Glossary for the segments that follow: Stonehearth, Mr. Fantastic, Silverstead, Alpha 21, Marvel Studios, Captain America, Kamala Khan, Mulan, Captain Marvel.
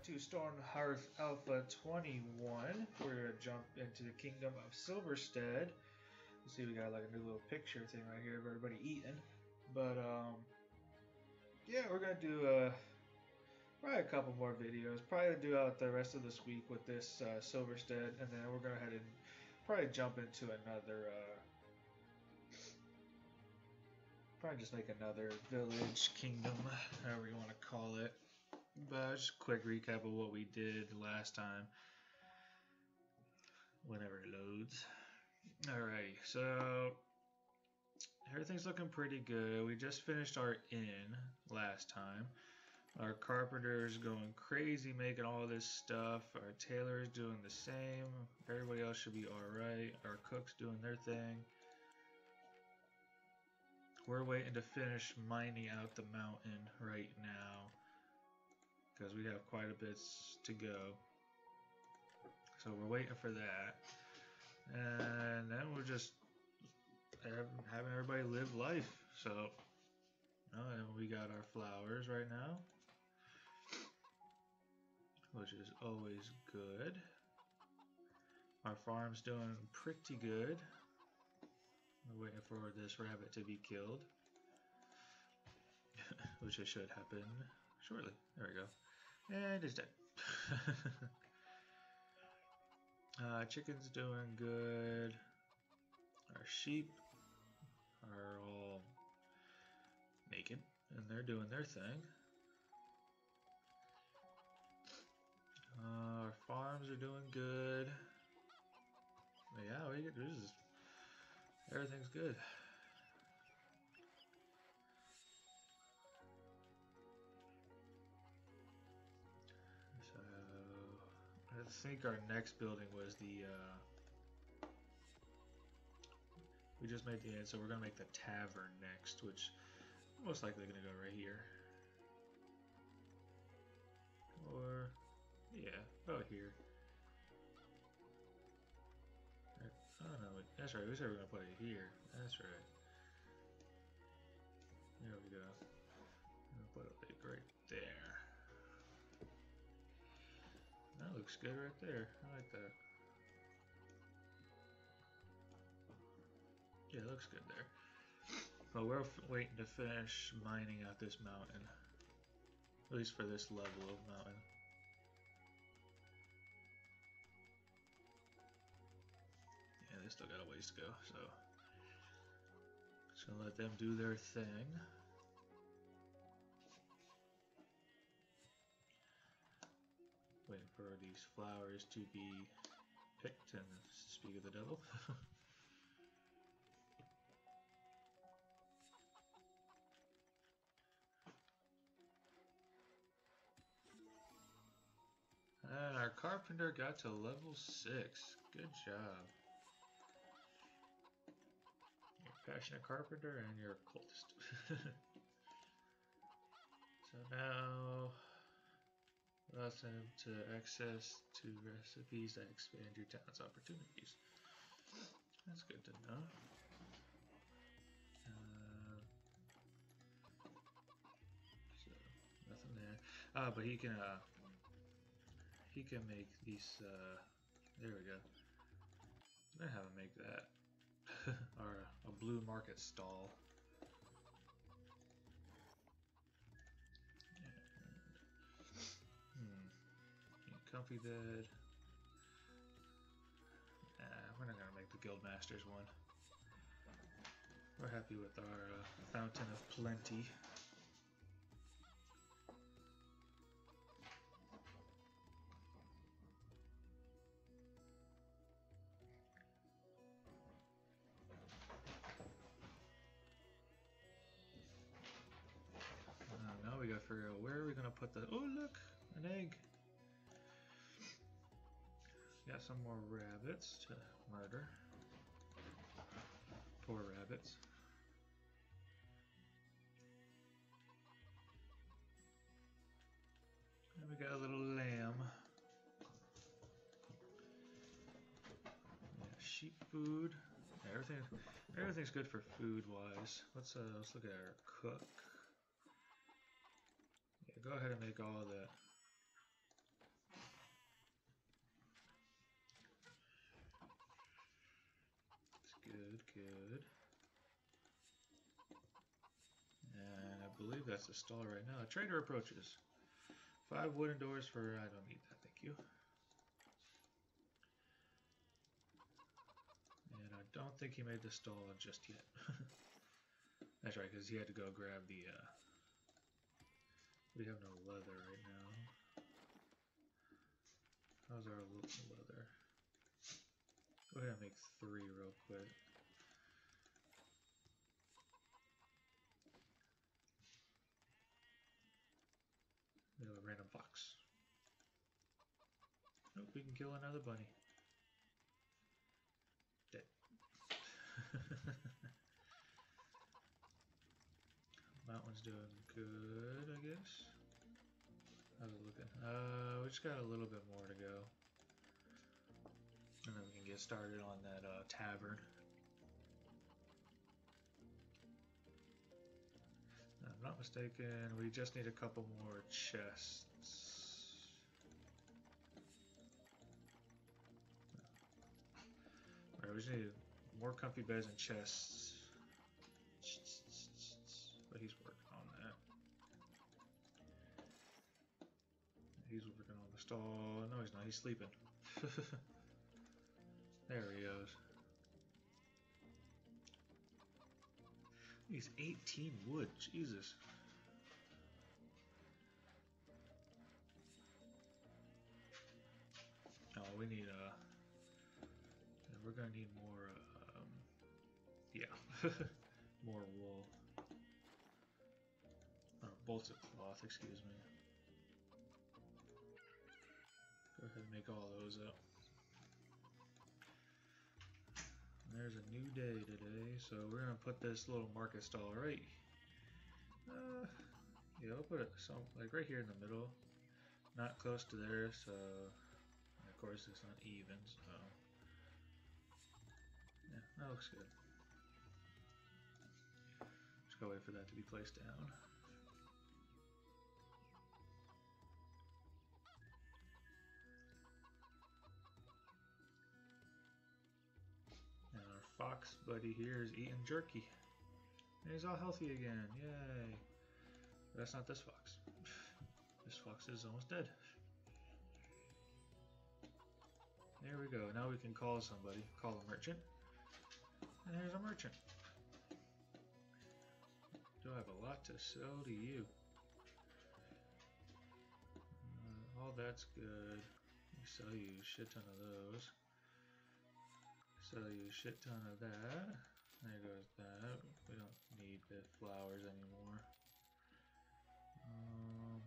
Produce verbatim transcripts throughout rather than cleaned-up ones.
back to Stonehearth Alpha twenty-one. We're going to jump into the Kingdom of Silverstead. You see, we got like a new little picture thing right here of everybody eating. But, um, yeah, we're going to do uh, probably a couple more videos. Probably do out the rest of this week with this uh, Silverstead. And then we're going to go ahead and probably jump into another. Uh, Probably just make another village, kingdom, however you want to call it. But just a quick recap of what we did last time. Whenever it loads. Alrighty, so everything's looking pretty good. We just finished our inn last time. Our carpenter's going crazy making all this stuff. Our tailor's doing the same. Everybody else should be alright. Our cook's doing their thing. We're waiting to finish mining out the mountain right now because we have quite a bit to go. So we're waiting for that, and then we're just having everybody live life. So, oh, and we got our flowers right now, which is always good. Our farm's doing pretty good. We're waiting for this rabbit to be killed, which it should happen shortly. There we go. And it's dead. uh, chicken's doing good. Our sheep are all naked, and they're doing their thing. Uh, our farms are doing good. But yeah, we get this is. Everything's good. So I think our next building was the uh, we just made the end, so we're gonna make the tavern next, which I'm most likely gonna go right here, or yeah, about here. I don't know, that's right, we said we we're gonna put it here. That's right. There we go. I'm gonna put it like right there. That looks good right there. I like that. Yeah, it looks good there. But we're waiting to finish mining out this mountain. At least for this level of mountain. Yeah, they still got a ways to go, so just gonna let them do their thing. Waiting for these flowers to be picked and speak of the devil. And our carpenter got to level six. Good job. Passionate carpenter and you're a cultist. So now allows them to access to recipes that expand your town's opportunities. That's good to know. Uh, so nothing there. Ah, but he can uh, he can make these. Uh, there we go. I don't know how to make that. Or a blue market stall. And, hmm. Comfy bed. Nah, we're not gonna make the Guildmasters one. We're happy with our uh, Fountain of Plenty. We gotta figure out where are we gonna put the. Oh look, an egg. Got some more rabbits to murder. Poor rabbits. And we got a little lamb. Yeah, sheep food. Yeah, everything. Everything's good for food-wise. Let's uh, let's look at our cook. Go ahead and make all the good. And I believe that's the stall right now. A trader approaches. Five wooden doors for... I don't need that, thank you. And I don't think he made the stall just yet. That's right, because he had to go grab the... Uh, we have no leather right now. How's our leather? Go ahead and make three real quick. We have a random fox. Nope, we can kill another bunny. Dead. Mountain's doing good, I guess. How's it looking? Uh, we just got a little bit more to go. And then we can get started on that uh, tavern. If I'm not mistaken, we just need a couple more chests. Alright, we just need more comfy beds and chests. But he's working on that. He's working on the stall. No, he's not. He's sleeping. There he goes. He's eighteen wood. Jesus. Oh, we need uh. We're gonna need more. Uh, um, yeah, more wool. Or bolts of cloth. Excuse me. Go ahead and make all those up. And there's a new day today, so we're gonna put this little market stall right. Uh, yeah, I'll put it some like right here in the middle, not close to there. So, and of course, it's not even. So, yeah, that looks good. Just gotta wait for that to be placed down. Fox buddy here is eating jerky. And he's all healthy again. Yay. But that's not this fox. This fox is almost dead. There we go. Now we can call somebody. Call a merchant. And here's a merchant. Do I have a lot to sell to you? Uh, all that's good. We sell you a shit ton of those. So you a shit ton of that. There goes that. We don't need the flowers anymore. Um,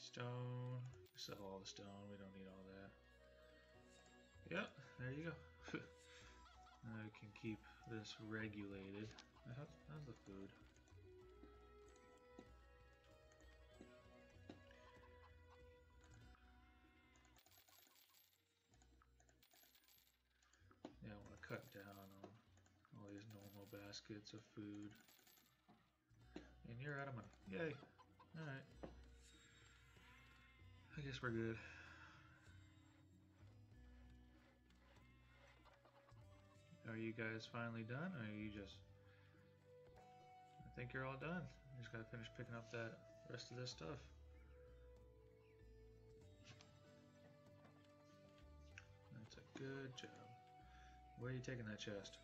stone. Sell all the stone. We don't need all that. Yep. There you go. Now we can keep this regulated. How's the food? Yeah, I want to cut down on all these normal baskets of food. And you're out of money. Yay! Alright. I guess we're good. Are you guys finally done? Or are you just... I think you're all done. You just gotta finish picking up that rest of this stuff. That's a good job. Where are you taking that chest?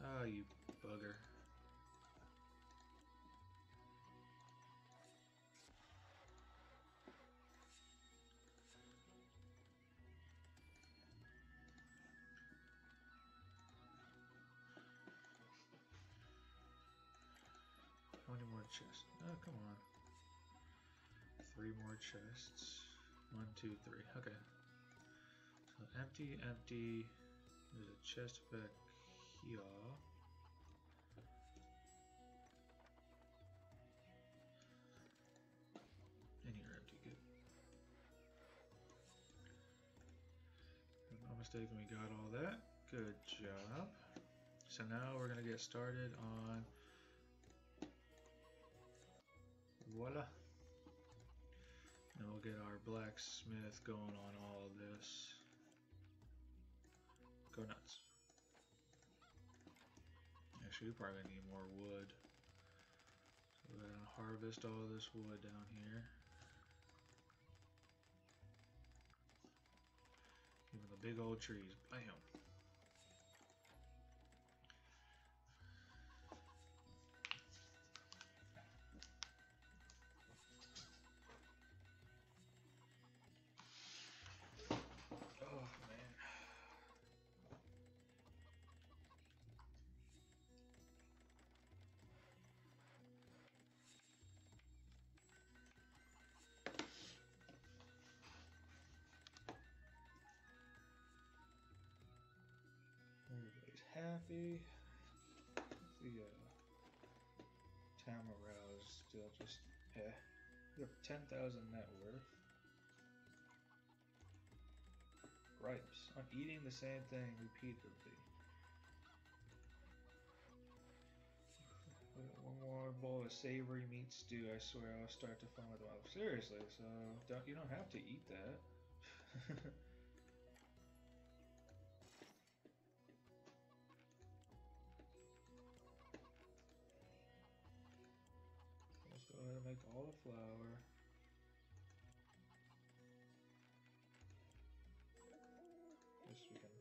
Oh, you bugger. How many more chests? Oh, come on. Three more chests. One, two, three. Okay. So empty, empty, there's a chest back here. And you're empty, good. If I'm not mistaken, we got all that. Good job. So now we're going to get started on... Voila. And we'll get our blacksmith going on all this. Go nuts. Actually, we're probably gonna need more wood. So we're gonna harvest all this wood down here. Even the big old trees. Bam! Happy. The uh, town morale is still just, yeah, they're ten thousand net worth. Gripes. I'm eating the same thing repeatedly. One more bowl of savory meat stew, I swear I'll start to foam at the mouth. Seriously, so don't, you don't have to eat that. All the flour. Guess we can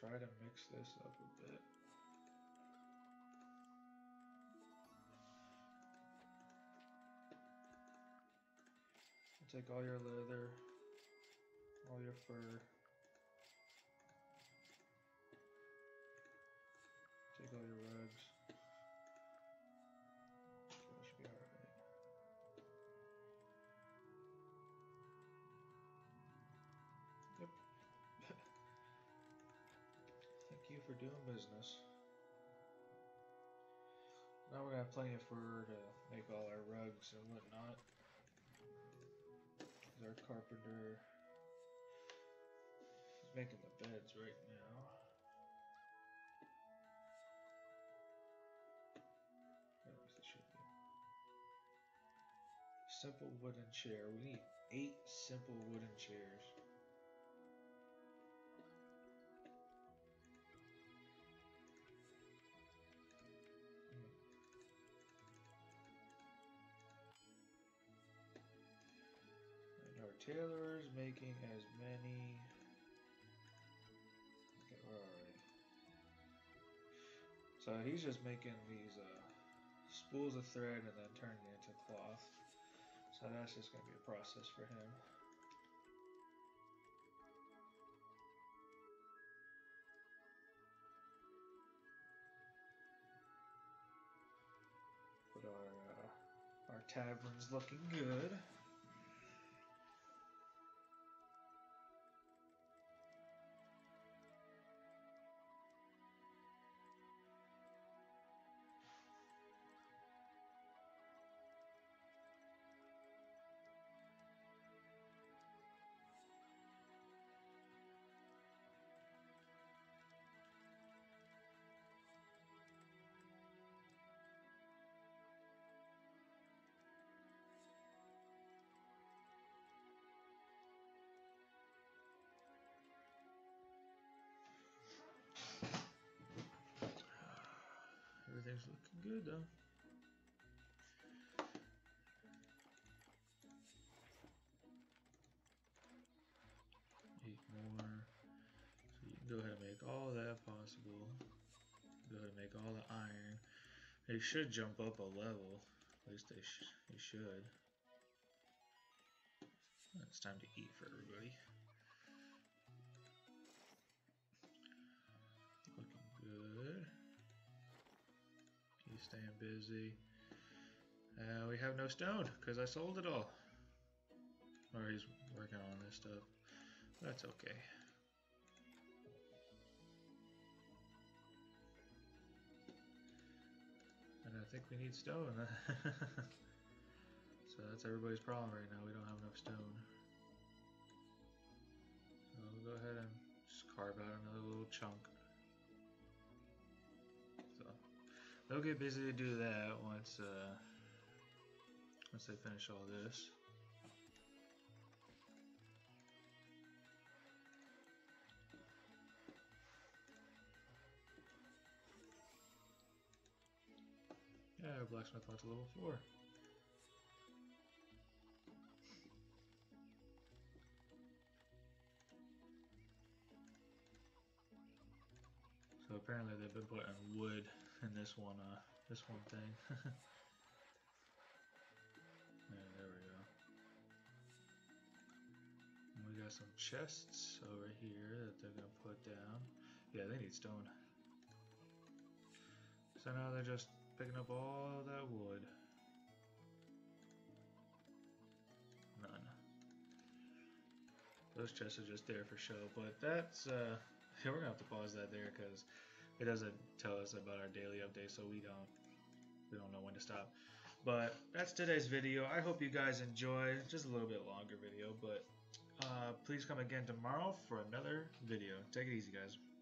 try to mix this up a bit. We'll take all your leather, all your fur. Take all your rugs. That should be alright. Yep. Thank you for doing business. Now we're gonna have plenty of fur to make all our rugs and whatnot. Our carpenter is making the beds right now. At least it should be. Simple wooden chair. We need eight simple wooden chairs. Tailor's making as many. Okay, where are we? So he's just making these uh, spools of thread and then turning it into cloth. So that's just going to be a process for him. But our uh, our tavern's looking good. Everything's looking good though. Eight more. So you can go ahead and make all that possible. Go ahead and make all the iron. They should jump up a level. At least they, sh they should. It's time to eat for everybody. Looking good. He's staying busy. Uh, we have no stone because I sold it all. Or he's working on this stuff. That's okay. And I think we need stone. So that's everybody's problem right now. We don't have enough stone. So we'll go ahead and just carve out another little chunk. They'll get busy to do that once uh, once they finish all this. of blacksmith went to level four. So apparently they've been putting wood in this one, uh, this one thing. Yeah, there we go. And we got some chests over here that they're gonna put down. Yeah, they need stone. So now they're just picking up all that wood. None. Those chests are just there for show, but that's uh. Yeah, we're gonna have to pause that there because it doesn't tell us about our daily update, so we don't we don't know when to stop. But that's today's video. I hope you guys enjoy. Just a little bit longer video, but uh, please come again tomorrow for another video. Take it easy, guys.